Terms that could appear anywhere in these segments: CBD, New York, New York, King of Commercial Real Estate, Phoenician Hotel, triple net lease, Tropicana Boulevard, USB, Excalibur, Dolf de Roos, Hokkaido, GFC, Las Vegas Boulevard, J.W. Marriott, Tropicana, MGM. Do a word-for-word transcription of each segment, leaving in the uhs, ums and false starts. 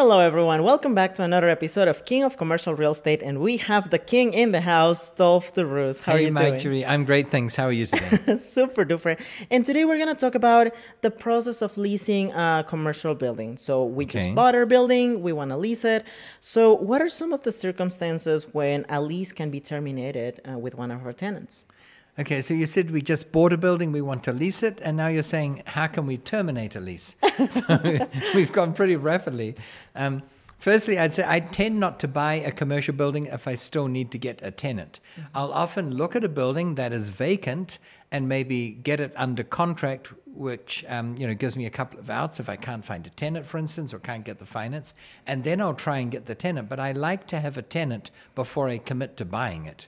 Hello everyone, welcome back to another episode of King of Commercial Real Estate, and we have the king in the house, Dolf de Roos. How hey, are you Marjorie. doing? I'm great, thanks. How are you today? Super duper. And today we're going to talk about the process of leasing a commercial building. So we okay. just bought our building, we want to lease it. So what are some of the circumstances when a lease can be terminated uh, with one of our tenants? Okay, so you said we just bought a building, we want to lease it, and now you're saying, how can we terminate a lease? So we've gone pretty rapidly. Um, firstly, I'd say I tend not to buy a commercial building if I still need to get a tenant. Mm-hmm. I'll often look at a building that is vacant and maybe get it under contract, which um, you know, gives me a couple of outs if I can't find a tenant, for instance, or can't get the finance, and then I'll try and get the tenant. But I like to have a tenant before I commit to buying it.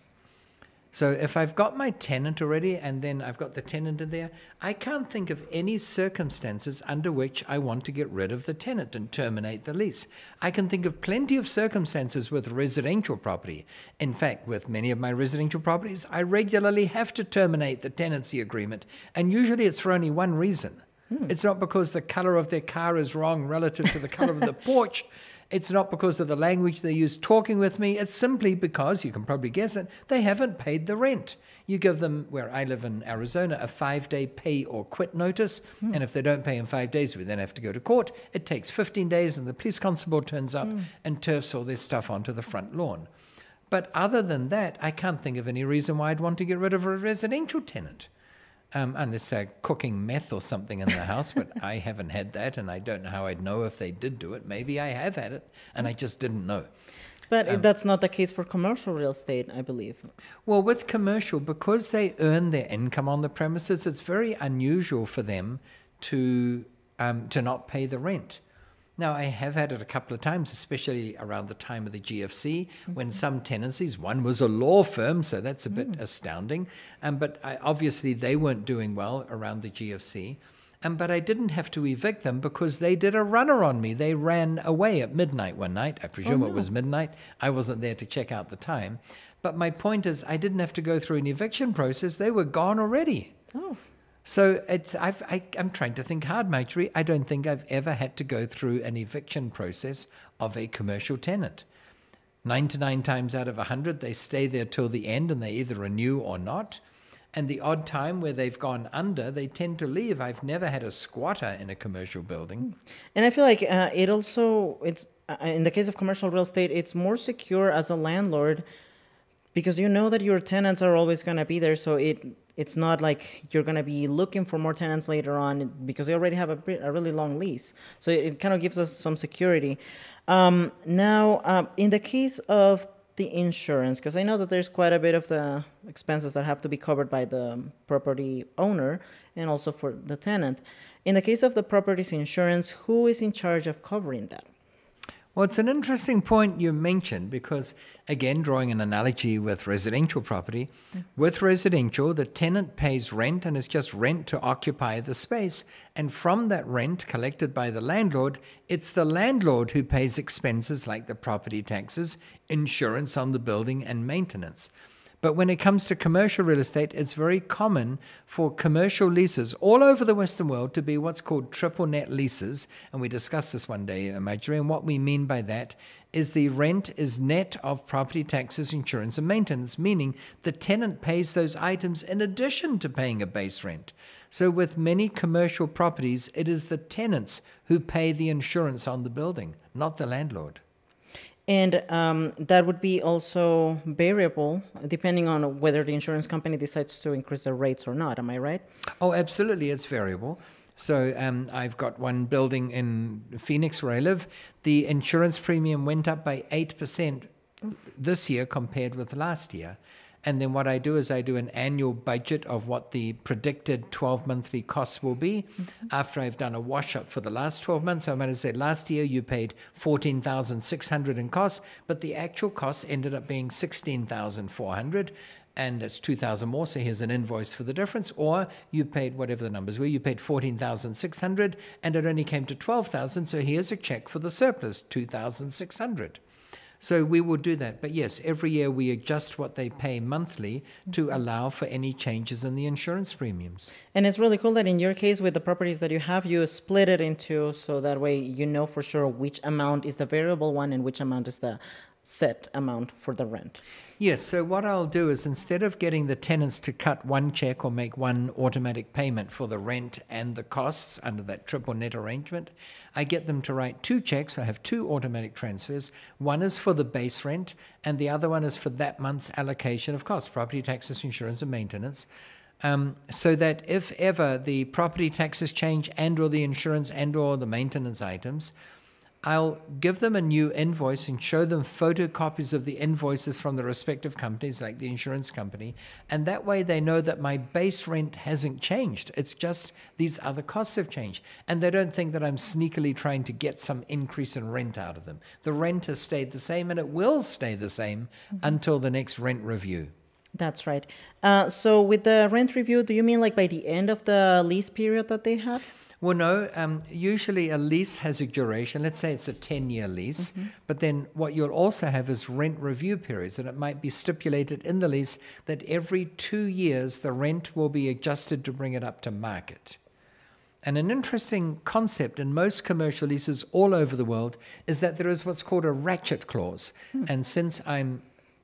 So if I've got my tenant already and then I've got the tenant in there, I can't think of any circumstances under which I want to get rid of the tenant and terminate the lease. I can think of plenty of circumstances with residential property. In fact, with many of my residential properties, I regularly have to terminate the tenancy agreement, and usually it's for only one reason. Hmm. It's not because the color of their car is wrong relative to the color of the porch. It's not because of the language they use talking with me. It's simply because, you can probably guess it, they haven't paid the rent. You give them, where I live in Arizona, a five-day pay or quit notice. Mm. And if they don't pay in five days, we then have to go to court. It takes fifteen days and the police constable turns up mm. and turfs all their stuff onto the front lawn. But other than that, I can't think of any reason why I'd want to get rid of a residential tenant. Um, unless they're cooking meth or something in the house, but I haven't had that, and I don't know how I'd know if they did do it. Maybe I have had it, and I just didn't know. But um, that's not the case for commercial real estate, I believe. Well, with commercial, because they earn their income on the premises, it's very unusual for them to, um, to not pay the rent. Now, I have had it a couple of times, especially around the time of the G F C, mm-hmm. when some tenancies, one was a law firm, so that's a bit mm. astounding, um, but I, obviously they weren't doing well around the G F C, um, but I didn't have to evict them because they did a runner on me. They ran away at midnight one night. I presume oh, no. it was midnight. I wasn't there to check out the time, but my point is I didn't have to go through an eviction process. They were gone already. Oh. So it's, I've, I, I'm trying to think hard, Marjorie. I don't think I've ever had to go through an eviction process of a commercial tenant. ninety-nine times out of one hundred, they stay there till the end and they either renew or not. And the odd time where they've gone under, they tend to leave. I've never had a squatter in a commercial building. And I feel like uh, it also, it's uh, in the case of commercial real estate, it's more secure as a landlord because you know that your tenants are always going to be there. So it... It's not like you're going to be looking for more tenants later on because they already have a, a really long lease. So it, it kind of gives us some security. Um, now, uh, in the case of the insurance, because I know that there's quite a bit of the expenses that have to be covered by the property owner and also for the tenant. In the case of the property's insurance, who is in charge of covering that? Well, it's an interesting point you mentioned because, again, drawing an analogy with residential property, yeah. with residential, the tenant pays rent and it's just rent to occupy the space. And from that rent collected by the landlord, it's the landlord who pays expenses like the property taxes, insurance on the building, and maintenance. But when it comes to commercial real estate, it's very common for commercial leases all over the Western world to be what's called triple net leases. And we discussed this one day, Marjorie, and what we mean by that is the rent is net of property taxes, insurance, and maintenance, meaning the tenant pays those items in addition to paying a base rent. So with many commercial properties, it is the tenants who pay the insurance on the building, not the landlord. And um, that would be also variable depending on whether the insurance company decides to increase their rates or not. Am I right? Oh, absolutely. It's variable. So um, I've got one building in Phoenix where I live. The insurance premium went up by eight percent this year compared with last year. And then what I do is I do an annual budget of what the predicted twelve monthly costs will be. Mm-hmm. After I've done a wash-up for the last twelve months, I might have said last year you paid fourteen thousand six hundred dollars in costs, but the actual costs ended up being sixteen thousand four hundred dollars, and that's two thousand dollars more, so here's an invoice for the difference. Or you paid, whatever the numbers were, you paid fourteen thousand six hundred dollars, and it only came to twelve thousand dollars, so here's a check for the surplus, two thousand six hundred dollars. So we will do that. But yes, every year we adjust what they pay monthly to allow for any changes in the insurance premiums. And it's really cool that in your case, with the properties that you have, you split it into, so that way you know for sure which amount is the variable one and which amount is the set amount for the rent. Yes, so what I'll do is, instead of getting the tenants to cut one check or make one automatic payment for the rent and the costs under that triple net arrangement, I get them to write two checks. I have two automatic transfers. One is for the base rent and the other one is for that month's allocation of costs, property taxes, insurance and maintenance. Um, so that if ever the property taxes change and or the insurance and or the maintenance items, I'll give them a new invoice and show them photocopies of the invoices from the respective companies, like the insurance company, and that way they know that my base rent hasn't changed. It's just these other costs have changed, and they don't think that I'm sneakily trying to get some increase in rent out of them. The rent has stayed the same, and it will stay the same mm-hmm. until the next rent review. That's right. Uh, so with the rent review, do you mean like by the end of the lease period that they have? Well, no, um, usually a lease has a duration. Let's say it's a ten-year lease, mm-hmm. but then what you'll also have is rent review periods, and it might be stipulated in the lease that every two years the rent will be adjusted to bring it up to market. And an interesting concept in most commercial leases all over the world is that there is what's called a ratchet clause, mm. and since I'm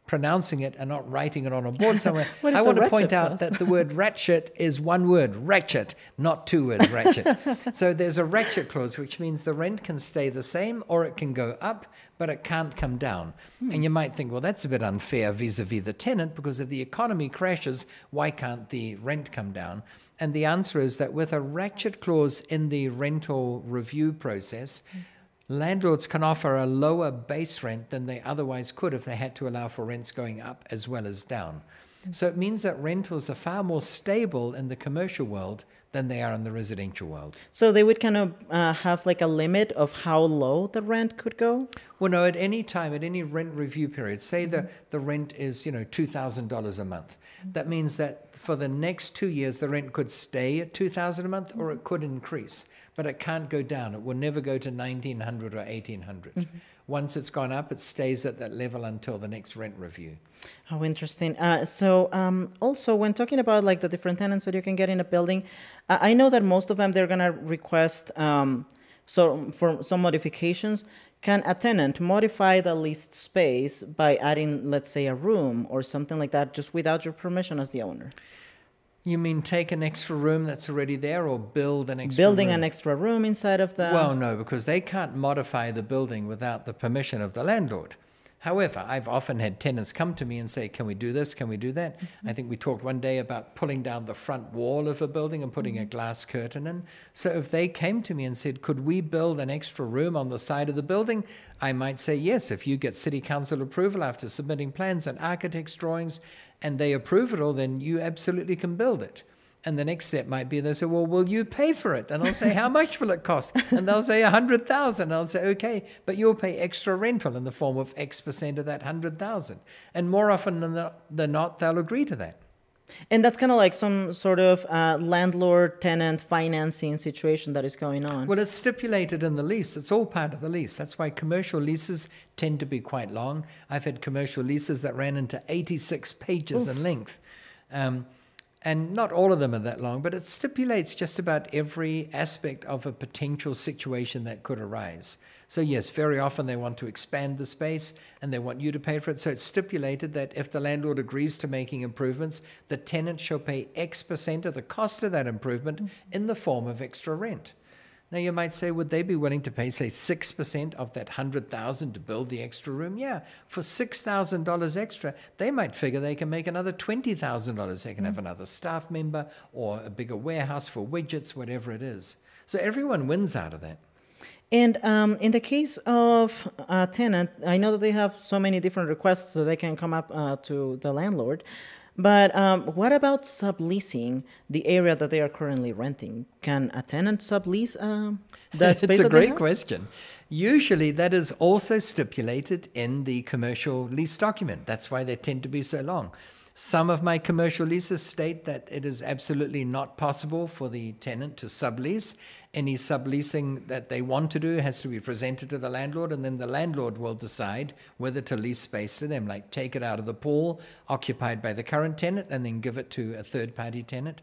pronouncing it and not writing it on a board somewhere, I want to point out that the word ratchet is one word, ratchet, not two words, ratchet. So there's a ratchet clause, which means the rent can stay the same or it can go up, but it can't come down. Hmm. And you might think, well, that's a bit unfair vis-a-vis the tenant, because if the economy crashes, why can't the rent come down? And the answer is that with a ratchet clause in the rental review process, hmm. landlords can offer a lower base rent than they otherwise could if they had to allow for rents going up as well as down. Mm-hmm. So it means that rentals are far more stable in the commercial world than they are in the residential world. So they would kind of uh, have like a limit of how low the rent could go? Well, no, at any time, at any rent review period, say mm-hmm. the, the rent is, you know, two thousand dollars a month. Mm-hmm. That means that for the next two years, the rent could stay at two thousand dollars a month or it could increase. But it can't go down. It will never go to nineteen hundred or eighteen hundred. Mm-hmm. Once it's gone up, it stays at that level until the next rent review. How interesting. Uh, so um, also, when talking about like the different tenants that you can get in a building, I know that most of them, they're going to request um, so for some modifications. Can a tenant modify the leased space by adding, let's say, a room or something like that, just without your permission as the owner? You mean take an extra room that's already there, or build an extra Building room? an extra room inside of the... Well, no, because they can't modify the building without the permission of the landlord. However, I've often had tenants come to me and say, can we do this? Can we do that? Mm-hmm. I think we talked one day about pulling down the front wall of a building and putting mm-hmm. a glass curtain in. So if they came to me and said, could we build an extra room on the side of the building? I might say, yes, if you get city council approval after submitting plans and architect's drawings, and they approve it all, then you absolutely can build it. And the next step might be they say, well, will you pay for it? And I'll say, how much will it cost? And they'll say one hundred thousand dollars. And I'll say, okay, but you'll pay extra rental in the form of X percent of that one hundred thousand dollars. And more often than not, they'll agree to that. And that's kind of like some sort of uh, landlord-tenant financing situation that is going on. Well, it's stipulated in the lease. It's all part of the lease. That's why commercial leases tend to be quite long. I've had commercial leases that ran into eighty-six pages Oof. in length. Um, and not all of them are that long, but it stipulates just about every aspect of a potential situation that could arise. So yes, very often they want to expand the space and they want you to pay for it. So it's stipulated that if the landlord agrees to making improvements, the tenant shall pay X percent of the cost of that improvement mm-hmm. in the form of extra rent. Now you might say, would they be willing to pay, say, six percent of that one hundred thousand dollars to build the extra room? Yeah, for six thousand dollars extra, they might figure they can make another twenty thousand dollars. They can mm-hmm. have another staff member or a bigger warehouse for widgets, whatever it is. So everyone wins out of that. And um, in the case of a tenant, I know that they have so many different requests that they can come up uh, to the landlord, but um, what about subleasing the area that they are currently renting? Can a tenant sublease um, the space that they have? It's a great question. Usually that is also stipulated in the commercial lease document. That's why they tend to be so long. Some of my commercial leases state that it is absolutely not possible for the tenant to sublease any subleasing that they want to do has to be presented to the landlord, and then the landlord will decide whether to lease space to them, like take it out of the pool occupied by the current tenant and then give it to a third-party tenant.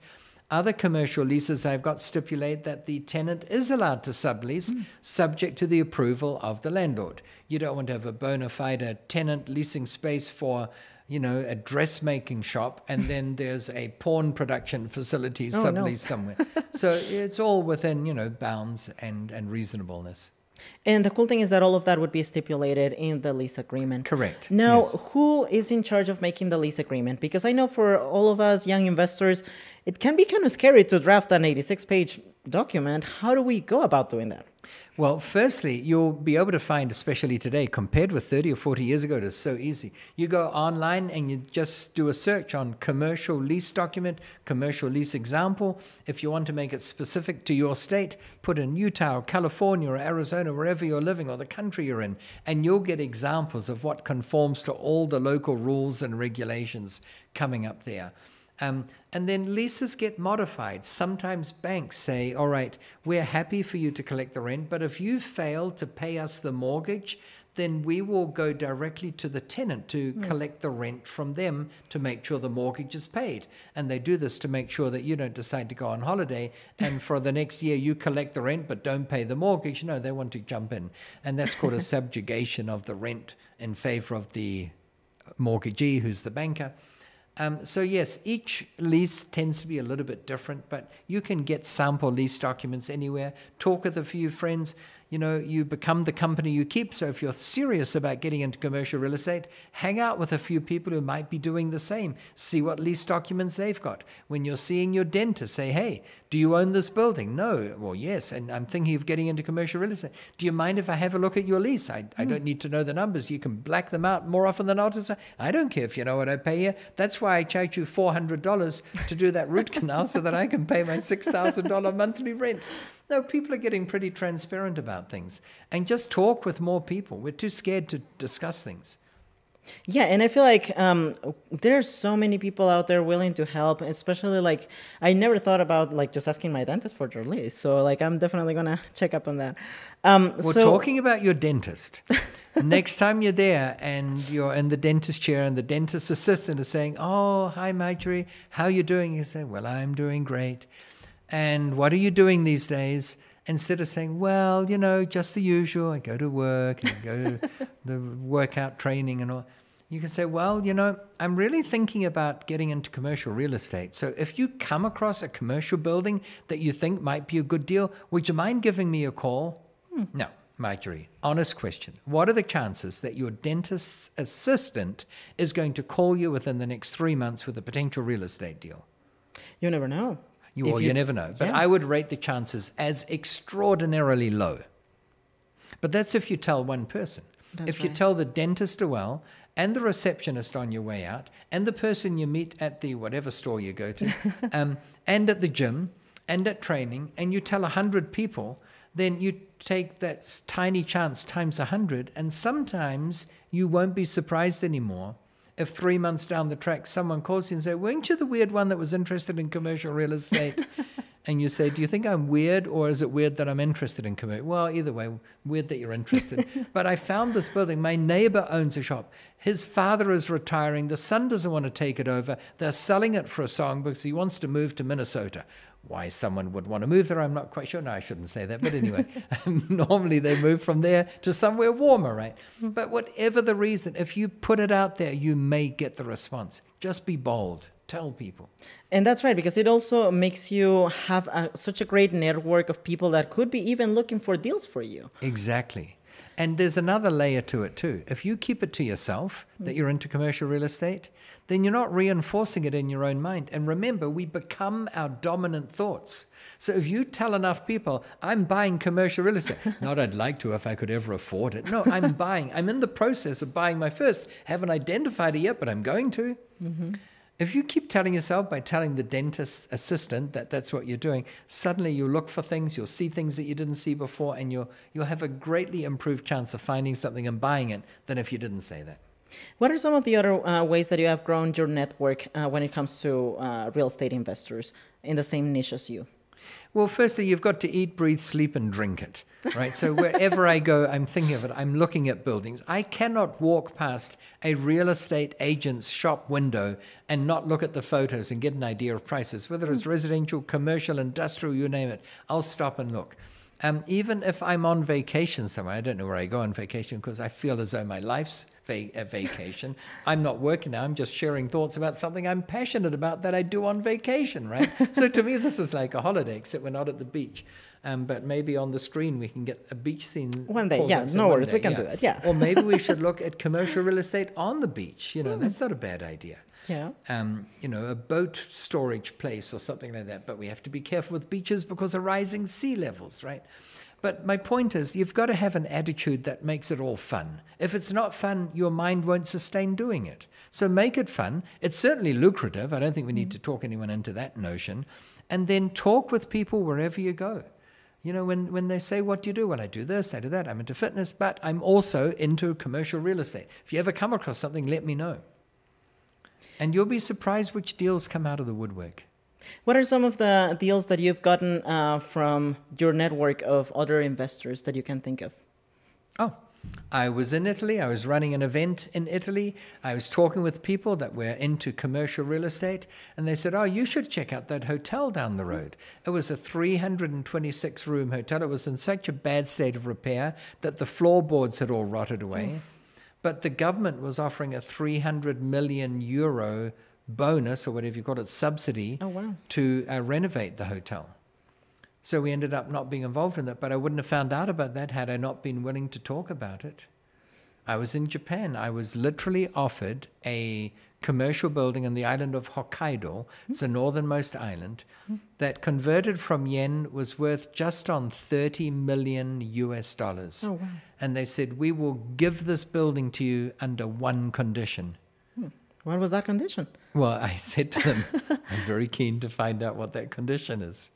Other commercial leases I've got stipulate that the tenant is allowed to sublease, mm. subject to the approval of the landlord. You don't want to have a bona fide tenant leasing space for, you know, a dressmaking shop, and then there's a porn production facility oh, subleased no. somewhere. So it's all within, you know, bounds and, and reasonableness. And the cool thing is that all of that would be stipulated in the lease agreement. Correct. Now, yes. Who is in charge of making the lease agreement? Because I know for all of us young investors, it can be kind of scary to draft an eighty-six page document. How do we go about doing that? Well, firstly, you'll be able to find, especially today, compared with thirty or forty years ago, it is so easy. You go online and you just do a search on commercial lease document, commercial lease example. If you want to make it specific to your state, put in Utah or California or Arizona, wherever you're living or the country you're in, and you'll get examples of what conforms to all the local rules and regulations coming up there. Um, and then leases get modified. Sometimes banks say, all right, we're happy for you to collect the rent, but if you fail to pay us the mortgage, then we will go directly to the tenant to mm. collect the rent from them to make sure the mortgage is paid. And they do this to make sure that you don't decide to go on holiday and for the next year you collect the rent but don't pay the mortgage. No, they want to jump in. And that's called a subjugation of the rent in favor of the mortgagee, who's the banker. Um, so yes, each lease tends to be a little bit different, but you can get sample lease documents anywhere. Talk with a few friends. You know, you become the company you keep. So if you're serious about getting into commercial real estate, hang out with a few people who might be doing the same. See what lease documents they've got. When you're seeing your dentist, say, hey, do you own this building? No. Well, yes, and I'm thinking of getting into commercial real estate. Do you mind if I have a look at your lease? I, I mm. don't need to know the numbers. You can black them out more often than not. I don't care if you know what I pay here. That's why I charge you four hundred dollars to do that root canal so that I can pay my six thousand dollar monthly rent. No, people are getting pretty transparent about things. And just talk with more people. We're too scared to discuss things. Yeah, and I feel like um, there's so many people out there willing to help, especially like I never thought about like just asking my dentist for their lease. So like I'm definitely going to check up on that. Um, We're so talking about your dentist. Next time you're there and you're in the dentist chair and the dentist assistant is saying, oh, hi, Marjorie, how are you doing? You say, well, I'm doing great. And what are you doing these days? Instead of saying, well, you know, just the usual, I go to work, and I go to the workout training and all. You can say, well, you know, I'm really thinking about getting into commercial real estate. So if you come across a commercial building that you think might be a good deal, would you mind giving me a call? Hmm. No, Marjorie, honest question. What are the chances that your dentist's assistant is going to call you within the next three months with a potential real estate deal? You never know. You, or you, you never know. But yeah. I would rate the chances as extraordinarily low. But that's if you tell one person. That's if right. you tell the dentist a well, and the receptionist on your way out, and the person you meet at the whatever store you go to, um, and at the gym, and at training, and you tell a hundred people, then you take that tiny chance times a hundred, and sometimes you won't be surprised anymore if three months down the track someone calls you and says, weren't you the weird one that was interested in commercial real estate? And you say, do you think I'm weird, or is it weird that I'm interested in commercial? Well, either way, weird that you're interested. But I found this building. My neighbor owns a shop. His father is retiring. The son doesn't want to take it over. They're selling it for a song because he wants to move to Minnesota. Why someone would want to move there, I'm not quite sure. No, I shouldn't say that. But anyway, normally they move from there to somewhere warmer, right? But whatever the reason, if you put it out there, you may get the response. Just be bold. Tell people. And that's right, because it also makes you have a, such a great network of people that could be even looking for deals for you. Exactly. And there's another layer to it too. If you keep it to yourself that you're into commercial real estate, then you're not reinforcing it in your own mind. And remember, we become our dominant thoughts. So if you tell enough people, I'm buying commercial real estate, not I'd like to if I could ever afford it. No, I'm buying. I'm in the process of buying my first. Haven't identified it yet, but I'm going to. Mm-hmm. If you keep telling yourself by telling the dentist assistant that that's what you're doing, suddenly you'll look for things, you'll see things that you didn't see before, and you'll, you'll have a greatly improved chance of finding something and buying it than if you didn't say that. What are some of the other uh, ways that you have grown your network uh, when it comes to uh, real estate investors in the same niche as you? Well, firstly, you've got to eat, breathe, sleep, and drink it, right? So wherever I go, I'm thinking of it. I'm looking at buildings. I cannot walk past a real estate agent's shop window and not look at the photos and get an idea of prices, whether it's residential, commercial, industrial, you name it. I'll stop and look. Um, even if I'm on vacation somewhere, I don't know where I go on vacation because I feel as though my life's va a vacation. I'm not working now. I'm just sharing thoughts about something I'm passionate about that I do on vacation, right? So to me, this is like a holiday, except we're not at the beach. Um, but maybe on the screen we can get a beach scene. One day, yeah, no worries, we can do that, yeah. Or maybe we should look at commercial real estate on the beach. You know, mm. that's not a bad idea. Yeah. Um, you know, a boat storage place or something like that. But we have to be careful with beaches because of rising sea levels, right? But my point is you've got to have an attitude that makes it all fun. If it's not fun, your mind won't sustain doing it. So make it fun. It's certainly lucrative. I don't think we need mm. to talk anyone into that notion. And then talk with people wherever you go. You know, when, when they say, what do you do? Well, I do this, I do that. I'm into fitness, but I'm also into commercial real estate. If you ever come across something, let me know. And you'll be surprised which deals come out of the woodwork. What are some of the deals that you've gotten uh, from your network of other investors that you can think of? Oh, I was in Italy. I was running an event in Italy. I was talking with people that were into commercial real estate. And they said, oh, you should check out that hotel down the road. It was a three hundred twenty-six room hotel. It was in such a bad state of repair that the floorboards had all rotted away. Oh. But the government was offering a three hundred million euro bonus, or whatever you call it, subsidy, oh, wow. to uh, renovate the hotel. So we ended up not being involved in that, but I wouldn't have found out about that had I not been willing to talk about it. I was in Japan. I was literally offered a commercial building on the island of Hokkaido, it's the northernmost island, that converted from yen was worth just on thirty million U S dollars. Oh, wow. And they said, we will give this building to you under one condition. What was that condition? Well, I said to them, I'm very keen to find out what that condition is.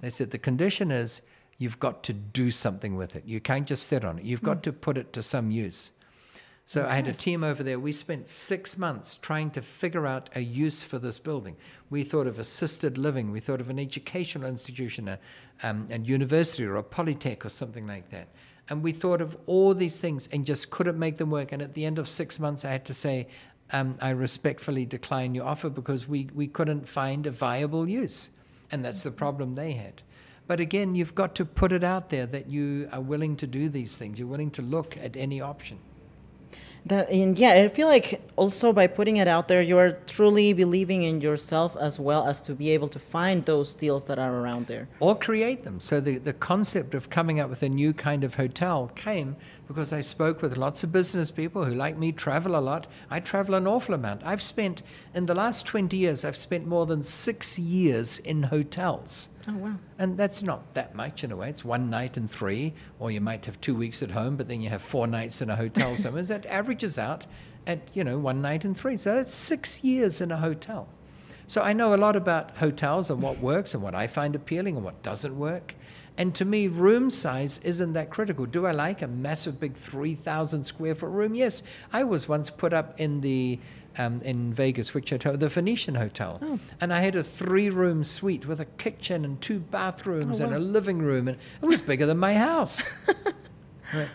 They said, the condition is you've got to do something with it. You can't just sit on it. You've got to put it to some use. So I had a team over there. We spent six months trying to figure out a use for this building. We thought of assisted living. We thought of an educational institution, a, um, a university or a polytech or something like that. And we thought of all these things and just couldn't make them work. And at the end of six months, I had to say, um, I respectfully decline your offer because we, we couldn't find a viable use. And that's the problem they had. But again, you've got to put it out there that you are willing to do these things. You're willing to look at any option. That, and yeah, I feel like also by putting it out there, you are truly believing in yourself as well as to be able to find those deals that are around there. Or create them. So the, the concept of coming up with a new kind of hotel came because I spoke with lots of business people who, like me, travel a lot. I travel an awful amount. I've spent, in the last twenty years, I've spent more than six years in hotels. Oh, wow. And that's not that much in a way. It's one night and three, or you might have two weeks at home, but then you have four nights in a hotel somewhere. That averages out at, you know, one night and three. So that's six years in a hotel. So I know a lot about hotels and what works and what I find appealing and what doesn't work. And to me, room size isn't that critical. Do I like a massive big three thousand square foot room? Yes. I was once put up in the... Um, in Vegas, which hotel? The Phoenician Hotel. Oh. And I had a three-room suite with a kitchen and two bathrooms oh, wow. and a living room. And it was bigger than my house. Right.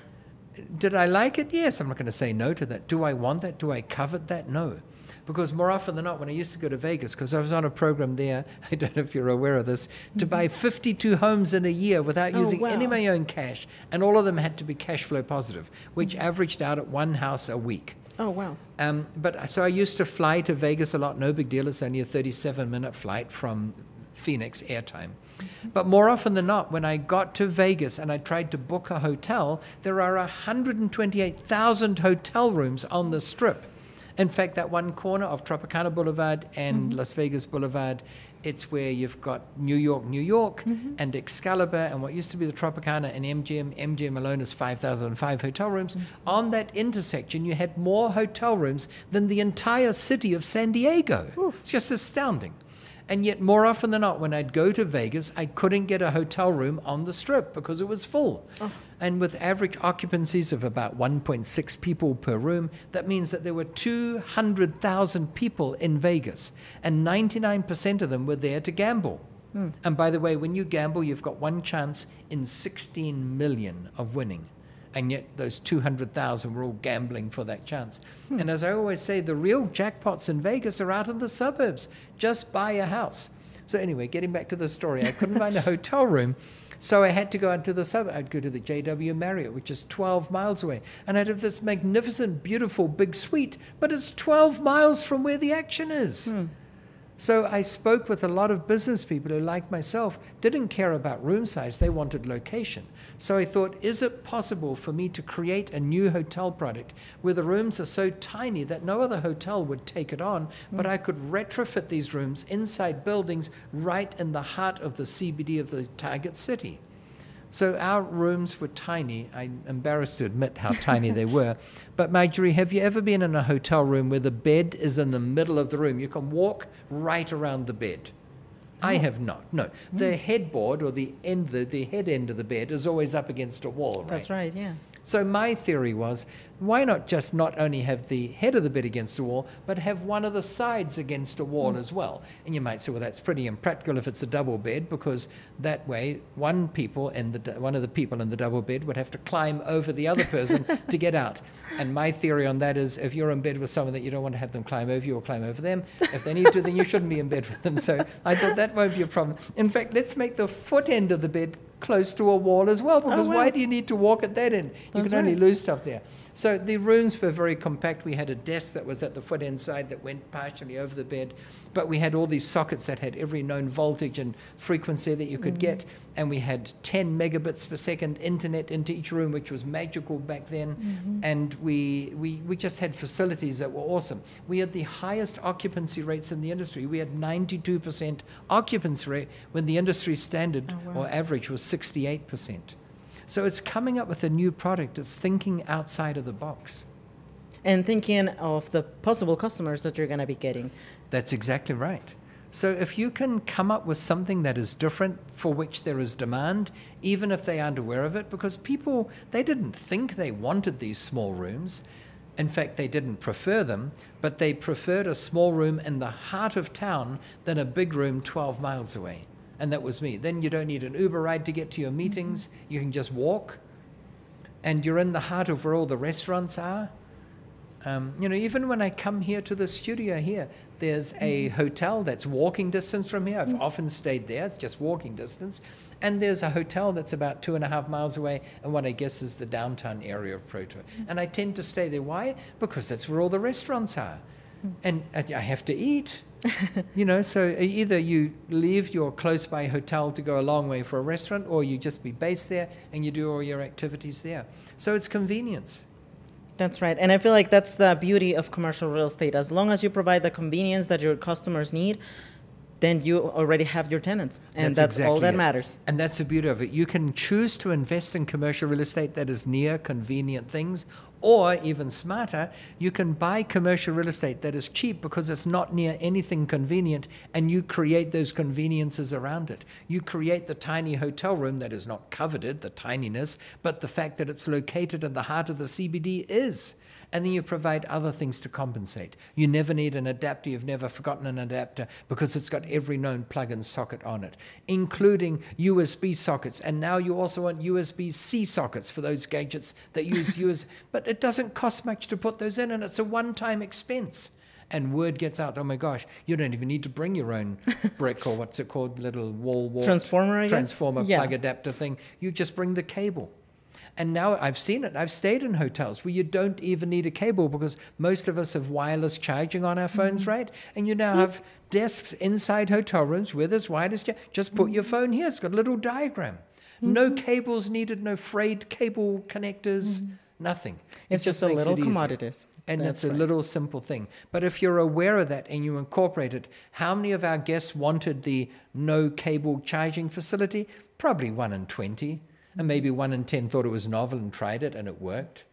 Did I like it? Yes. I'm not going to say no to that. Do I want that? Do I covet that? No. Because more often than not, when I used to go to Vegas, because I was on a program there, I don't know if you're aware of this, to buy fifty-two homes in a year without oh, using wow. any of my own cash. And all of them had to be cash flow positive, which averaged out at one house a week. Oh, wow. Um, but so I used to fly to Vegas a lot. No big deal. It's only a thirty-seven minute flight from Phoenix airtime. But more often than not, when I got to Vegas and I tried to book a hotel, there are one hundred twenty-eight thousand hotel rooms on the Strip. In fact, that one corner of Tropicana Boulevard and mm-hmm. Las Vegas Boulevard, it's where you've got New York, New York, mm-hmm. and Excalibur, and what used to be the Tropicana and M G M. M G M alone is five thousand five hotel rooms. Mm-hmm. On that intersection, you had more hotel rooms than the entire city of San Diego. Oof. It's just astounding. And yet, more often than not, when I'd go to Vegas, I couldn't get a hotel room on the Strip because it was full. Oh. And with average occupancies of about one point six people per room, that means that there were two hundred thousand people in Vegas, and ninety-nine percent of them were there to gamble. Mm. And by the way, when you gamble, you've got one chance in sixteen million of winning. And yet those two hundred thousand were all gambling for that chance. Hmm. And as I always say, the real jackpots in Vegas are out in the suburbs. Just buy a house. So anyway, getting back to the story, I couldn't find a hotel room. So I had to go out to the suburbs. I'd go to the J W Marriott, which is twelve miles away. And I'd have this magnificent, beautiful, big suite. But it's twelve miles from where the action is. Hmm. So I spoke with a lot of business people who, like myself, didn't care about room size. They wanted location. So I thought, is it possible for me to create a new hotel product where the rooms are so tiny that no other hotel would take it on, but I could retrofit these rooms inside buildings right in the heart of the C B D of the target city? So our rooms were tiny. I'm embarrassed to admit how tiny they were. But Marjorie, have you ever been in a hotel room where the bed is in the middle of the room? You can walk right around the bed. Oh. I have not, no. Mm. The headboard or the end, the, the head end of the bed is always up against a wall, right? That's right, yeah. So my theory was, why not just not only have the head of the bed against a wall, but have one of the sides against a wall mm. as well? And you might say, well, that's pretty impractical if it's a double bed, because that way one people and the one of the people in the double bed would have to climb over the other person to get out. And my theory on that is, if you're in bed with someone that you don't want to have them climb over you or climb over them, if they need to, then you shouldn't be in bed with them. So I thought that won't be a problem. In fact, let's make the foot end of the bed close to a wall as well, because oh, well. why do you need to walk at that end? You That's can only right. lose stuff there. So the rooms were very compact. We had a desk that was at the foot end side that went partially over the bed, but we had all these sockets that had every known voltage and frequency that you could mm. get, and we had ten megabits per second internet into each room, which was magical back then, mm-hmm. and we, we, we just had facilities that were awesome. We had the highest occupancy rates in the industry. We had ninety-two percent occupancy rate when the industry standard oh, wow. or average was sixty-eight percent. So it's coming up with a new product. It's thinking outside of the box. And thinking of the possible customers that you're going to be getting. That's exactly right. So if you can come up with something that is different for which there is demand, even if they aren't aware of it, because people, they didn't think they wanted these small rooms. In fact, they didn't prefer them, but they preferred a small room in the heart of town than a big room twelve miles away. And that was me. Then you don't need an Uber ride to get to your meetings. You can just walk. And you're in the heart of where all the restaurants are. Um, you know, even when I come here to the studio here, there's a hotel that's walking distance from here. I've often stayed there. It's just walking distance. And there's a hotel that's about two and a half miles away and what I guess is the downtown area of Proto. And I tend to stay there. Why? Because that's where all the restaurants are. And I have to eat. You know, so either you leave your close-by hotel to go a long way for a restaurant, or you just be based there and you do all your activities there. So it's convenience. That's right. And I feel like that's the beauty of commercial real estate. As long as you provide the convenience that your customers need, then you already have your tenants. And that's, that's exactly all that it. matters. And that's the beauty of it. You can choose to invest in commercial real estate that is near convenient things, or even smarter, you can buy commercial real estate that is cheap because it's not near anything convenient, and you create those conveniences around it. You create the tiny hotel room that is not coveted, the tininess, but the fact that it's located in the heart of the C B D is. And then you provide other things to compensate. You never need an adapter. You've never forgotten an adapter because it's got every known plug and socket on it, including U S B sockets. And now you also want U S B C sockets for those gadgets that use U S B. But it doesn't cost much to put those in, and it's a one-time expense. And word gets out, oh my gosh, you don't even need to bring your own brick or what's it called, little wall wall. Transformer, I guess? Transformer yeah. plug adapter thing. You just bring the cable. And now I've seen it. I've stayed in hotels where you don't even need a cable because most of us have wireless charging on our phones, mm-hmm. right? And you now yep. have desks inside hotel rooms where there's wireless charging. Just put mm-hmm. your phone here. It's got a little diagram. Mm-hmm. No cables needed, no frayed cable connectors, mm-hmm. nothing. It's it just, just a little commodities. And that's it's a right. little simple thing. But if you're aware of that and you incorporate it, how many of our guests wanted the no cable charging facility? Probably one in twenty. And maybe one in ten thought it was novel and tried it and it worked.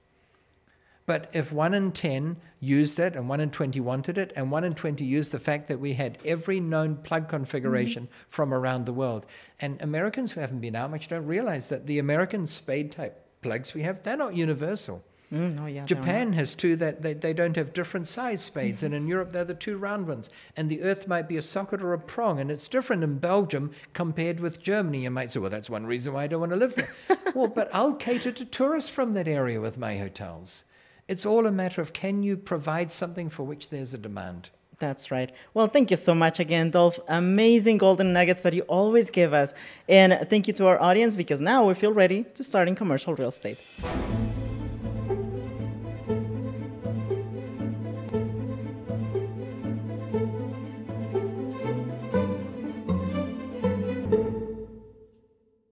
But if one in ten used it and one in twenty wanted it and one in twenty used the fact that we had every known plug configuration mm-hmm. from around the world. And Americans who haven't been out much don't realize that the American spade type plugs we have, they're not universal. Mm, oh yeah, Japan has two that they, they don't have different size spades, mm-hmm. and in Europe they're the two round ones, and the earth might be a socket or a prong, and it's different in Belgium compared with Germany. You might say, well, that's one reason why I don't want to live there. Well, but I'll cater to tourists from that area with my hotels. It's all a matter of, can you provide something for which there's a demand? That's right. Well, thank you so much again, Dolf. Amazing golden nuggets that you always give us. And thank you to our audience, because now we feel ready to start in commercial real estate.